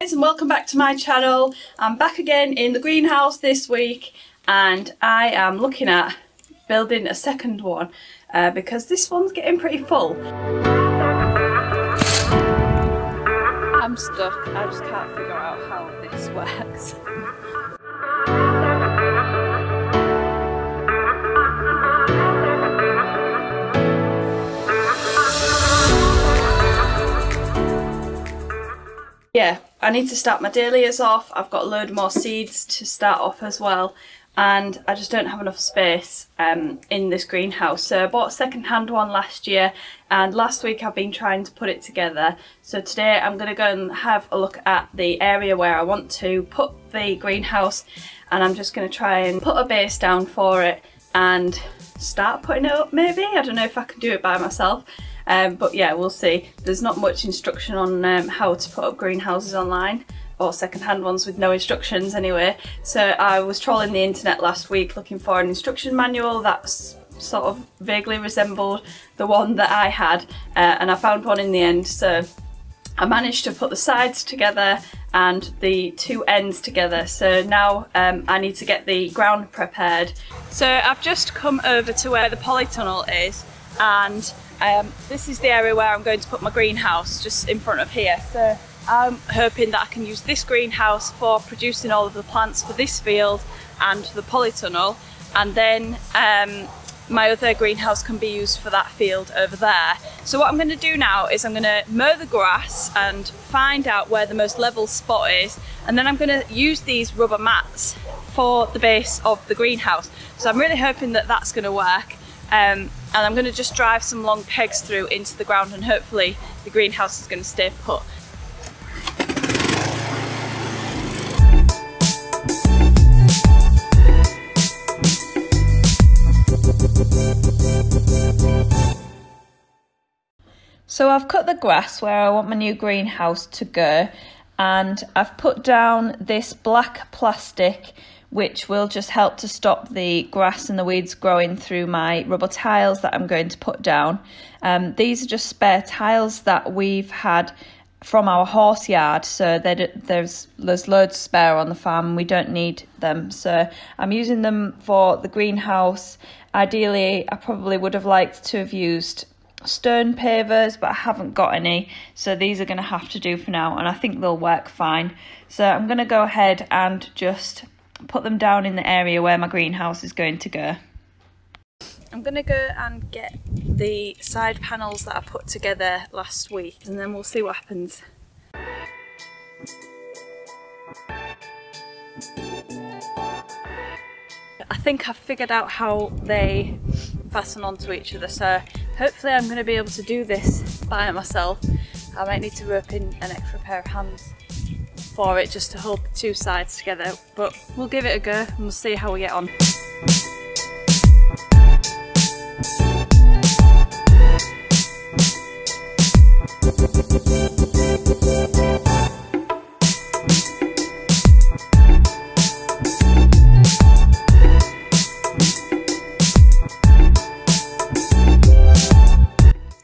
guys and welcome back to my channel. I'm back again in the greenhouse this week and I am looking at building a second one because this one's getting pretty full. I'm stuck, I just can't figure out how this works. Yeah, I need to start my dahlias off. I've got a load more seeds to start off as well, and I just don't have enough space in this greenhouse. So I bought a second-hand one last year, and last week I've been trying to put it together. So today I'm going to go and have a look at the area where I want to put the greenhouse, and I'm just going to try and put a base down for it and start putting it up maybe. I don't know if I can do it by myself. But yeah, we'll see. There's not much instruction on how to put up greenhouses online, or second-hand ones with no instructions anyway. So I was trolling the internet last week looking for an instruction manual that sort of vaguely resembled the one that I had, and I found one in the end. So I managed to put the sides together and the two ends together. So now I need to get the ground prepared. So I've just come over to where the polytunnel is, and this is the area where I'm going to put my greenhouse, just in front of here. So I'm hoping that I can use this greenhouse for producing all of the plants for this field and the polytunnel, and then my other greenhouse can be used for that field over there. So what I'm going to do now is I'm going to mow the grass and find out where the most level spot is, and then I'm going to use these rubber mats for the base of the greenhouse. So I'm really hoping that that's going to work. And I'm going to just drive some long pegs through into the ground, and hopefully the greenhouse is going to stay put. So I've cut the grass where I want my new greenhouse to go, and I've put down this black plastic which will just help to stop the grass and the weeds growing through my rubber tiles that I'm going to put down. These are just spare tiles that we've had from our horse yard, so there's loads spare on the farm. We don't need them, so I'm using them for the greenhouse. Ideally, I probably would have liked to have used stone pavers, but I haven't got any, so these are going to have to do for now, and I think they'll work fine. So I'm going to go ahead and just put them down in the area where my greenhouse is going to go. I'm going to go and get the side panels that I put together last week, and then we'll see what happens. I think I've figured out how they fasten onto each other, so hopefully I'm going to be able to do this by myself. I might need to rope in an extra pair of hands for it just to hold the two sides together, but we'll give it a go and we'll see how we get on.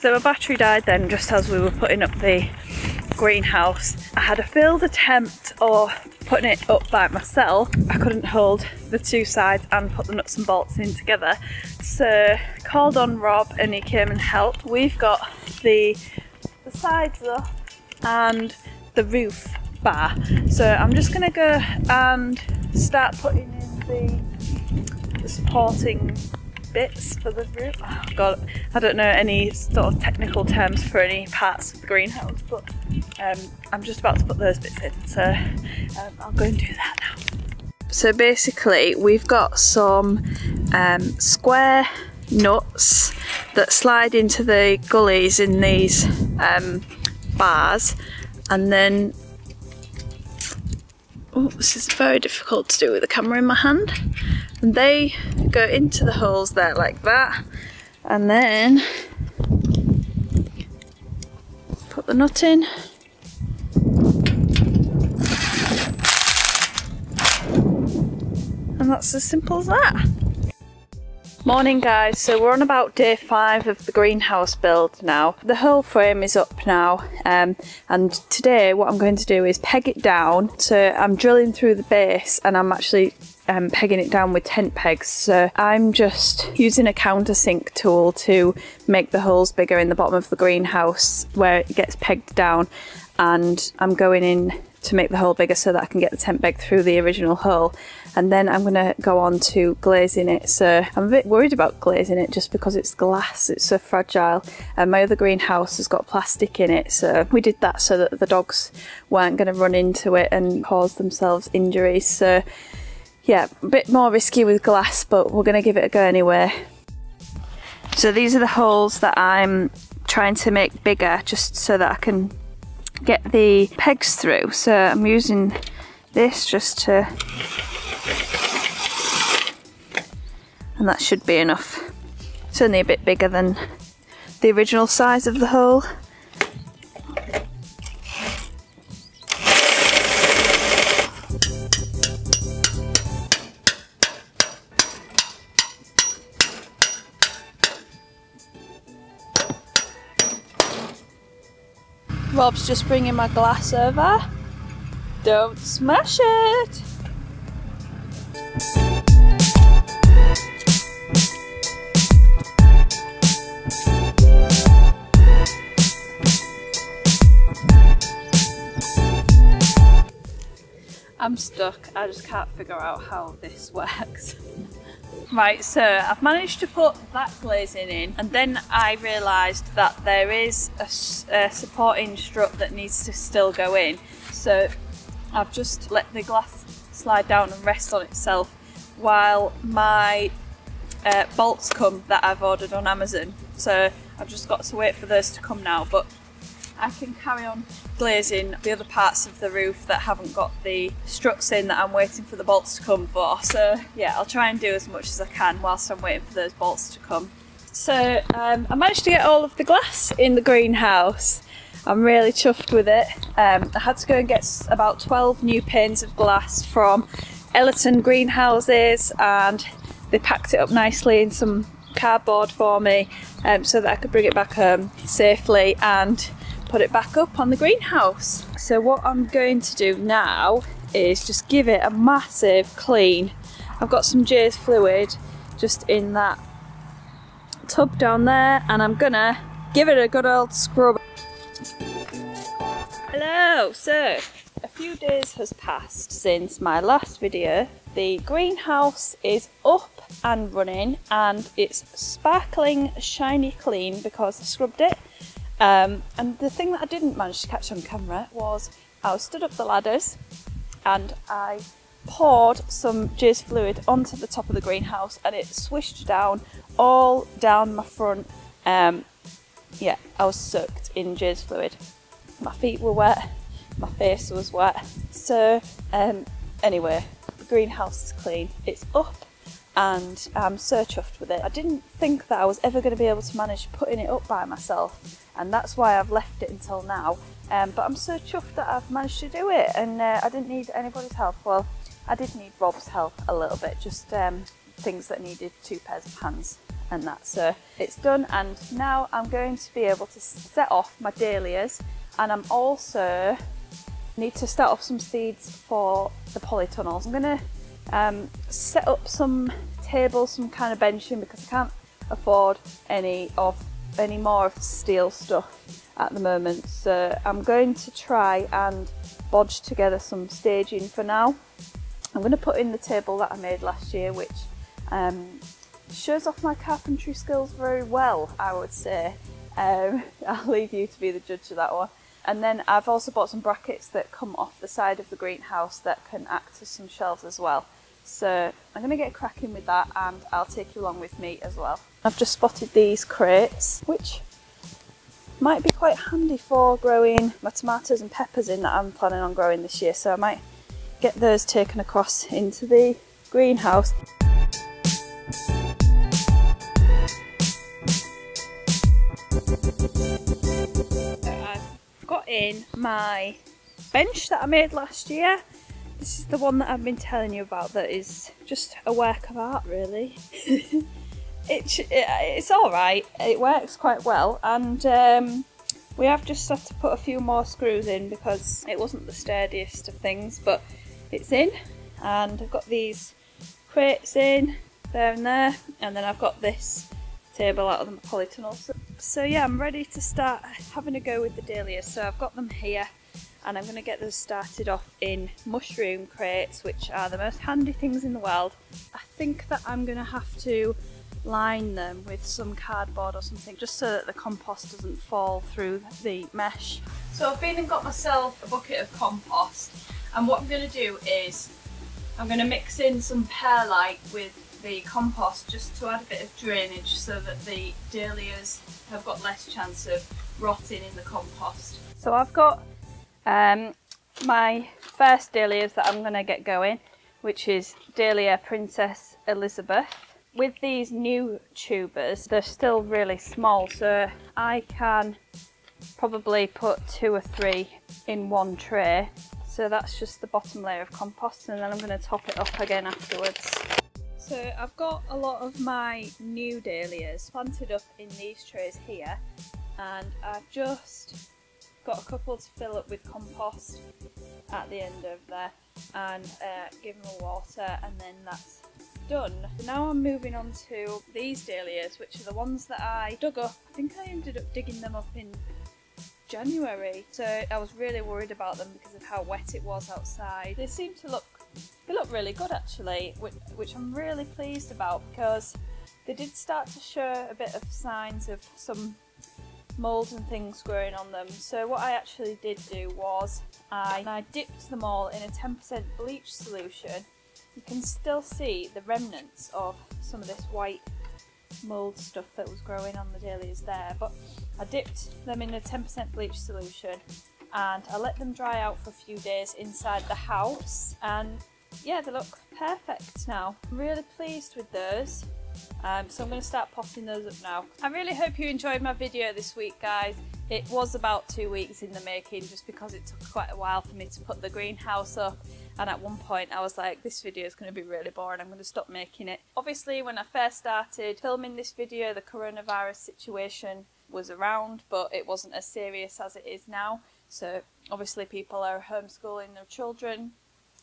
So my battery died then just as we were putting up the greenhouse. I had a failed attempt at putting it up by myself. I couldn't hold the two sides and put the nuts and bolts in together, so called on Rob and he came and helped. We've got the sides up and the roof bar, so I'm just going to go and start putting in the supporting bits for the roof. Oh god, I don't know any sort of technical terms for any parts of the greenhouse, but I'm just about to put those bits in, so I'll go and do that now. So basically we've got some square nuts that slide into the gullies in these bars, and then, oh, this is very difficult to do with the camera in my hand. And they go into the holes there like that, and then put the nut in. And that's as simple as that. Morning guys, so we're on about day 5 of the greenhouse build now. The whole frame is up now, and today what I'm going to do is peg it down. So I'm drilling through the base and I'm actually pegging it down with tent pegs. So I'm just using a countersink tool to make the holes bigger in the bottom of the greenhouse where it gets pegged down, and I'm going in to make the hole bigger so that I can get the tent peg through the original hole, and then I'm going to go on to glazing it. So I'm a bit worried about glazing it just because it's glass, it's so fragile, and my other greenhouse has got plastic in it, so we did that so that the dogs weren't going to run into it and cause themselves injuries. So yeah, a bit more risky with glass, but we're going to give it a go anyway. So these are the holes that I'm trying to make bigger just so that I can get the pegs through. So I'm using this just to, and that should be enough. It's only a bit bigger than the original size of the hole. Rob's just bringing my glass over. Don't smash it! I'm stuck. I just can't figure out how this works. Right, so I've managed to put that glazing in, and then I realised that there is a supporting strut that needs to still go in. So I've just let the glass slide down and rest on itself while my bolts come that I've ordered on Amazon. So I've just got to wait for those to come now, but I can carry on glazing the other parts of the roof that haven't got the struts in that I'm waiting for the bolts to come for. So yeah, I'll try and do as much as I can whilst I'm waiting for those bolts to come. So I managed to get all of the glass in the greenhouse. I'm really chuffed with it. I had to go and get about 12 new panes of glass from Ellerton Greenhouses, and they packed it up nicely in some cardboard for me so that I could bring it back home safely and put it back up on the greenhouse. So what I'm going to do now is just give it a massive clean. I've got some Jay's fluid just in that tub down there, and I'm gonna give it a good old scrub. Hello, so a few days has passed since my last video. The greenhouse is up and running, and it's sparkling shiny clean because I scrubbed it. And the thing that I didn't manage to catch on camera was I stood up the ladders and I poured some Jay's fluid onto the top of the greenhouse, and it swished down all down my front. Yeah, I was soaked in Jay's fluid. My feet were wet, my face was wet. So anyway, the greenhouse is clean, it's up, and I'm so chuffed with it. I didn't think that I was ever going to be able to manage putting it up by myself, and that's why I've left it until now, but I'm so chuffed that I've managed to do it, and I didn't need anybody's help. Well, I did need Rob's help a little bit, just things that needed 2 pairs of hands and that. So it's done, and now I'm going to be able to set off my dahlias, and I'm also need to start off some seeds for the polytunnels. I'm going to set up some tables, some kind of benching, because I can't afford any more of the steel stuff at the moment. So I'm going to try and bodge together some staging for now. I'm going to put in the table that I made last year, which shows off my carpentry skills very well, I would say. I'll leave you to be the judge of that one. And then I've also bought some brackets that come off the side of the greenhouse that can act as some shelves as well. So I'm going to get cracking with that, and I'll take you along with me as well. I've just spotted these crates, which might be quite handy for growing my tomatoes and peppers in that I'm planning on growing this year. So I might get those taken across into the greenhouse. In my bench that I made last year. This is the one that I've been telling you about that is just a work of art really. it's all right. It works quite well, and we have just had to put a few more screws in because it wasn't the sturdiest of things, but it's in. And I've got these crates in there and there, and then I've got this table out of the polytunnel. So yeah, I'm ready to start having a go with the dahlias. So I've got them here, and I'm going to get those started off in mushroom crates, which are the most handy things in the world. I think that I'm going to have to line them with some cardboard or something, just so that the compost doesn't fall through the mesh. So I've been and got myself a bucket of compost, and what I'm going to do is I'm going to mix in some pearlite with the compost just to add a bit of drainage so that the dahlias have got less chance of rotting in the compost. So I've got my first dahlias that I'm going to get going, which is Dahlia Princess Elizabeth. With these new tubers, they're still really small, so I can probably put 2 or 3 in one tray. So that's just the bottom layer of compost, and then I'm going to top it up again afterwards. So I've got a lot of my new dahlias planted up in these trays here, and I've just got a couple to fill up with compost at the end of there, and give them a water, and then that's done. Now I'm moving on to these dahlias, which are the ones that I dug up. I think I ended up digging them up in January, so I was really worried about them because of how wet it was outside. They seem to look really good actually, which I'm really pleased about, because they did start to show a bit of signs of some moulds and things growing on them. So what I actually did do was I dipped them all in a 10% bleach solution. You can still see the remnants of some of this white mould stuff that was growing on the dahlias there, but I dipped them in a 10% bleach solution and I let them dry out for a few days inside the house, and yeah, they look perfect now. I'm really pleased with those. So I'm going to start potting those up now. I really hope you enjoyed my video this week, guys. It was about 2 weeks in the making, just because it took quite a while for me to put the greenhouse up, and at one point I was like, this video is going to be really boring, I'm going to stop making it. Obviously when I first started filming this video, the coronavirus situation was around, but it wasn't as serious as it is now. So obviously people are homeschooling their children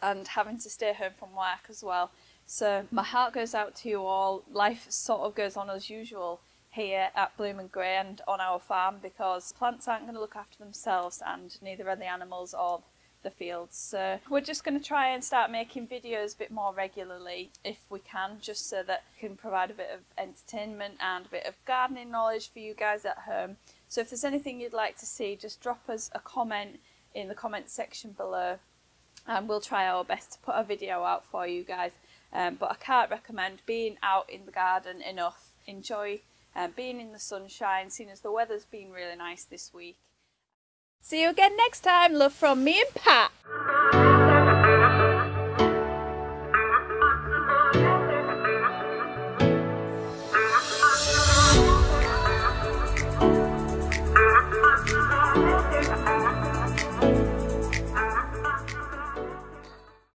and having to stay home from work as well. So my heart goes out to you all. Life sort of goes on as usual here at Bloom and Grey and on our farm, because plants aren't going to look after themselves, and neither are the animals or the fields. So we're just going to try and start making videos a bit more regularly if we can, just so that we can provide a bit of entertainment and a bit of gardening knowledge for you guys at home. So if there's anything you'd like to see, just drop us a comment in the comment section below, and we'll try our best to put a video out for you guys. But I can't recommend being out in the garden enough. Enjoy being in the sunshine, seeing as the weather's been really nice this week. See you again next time. Love from me and Pat.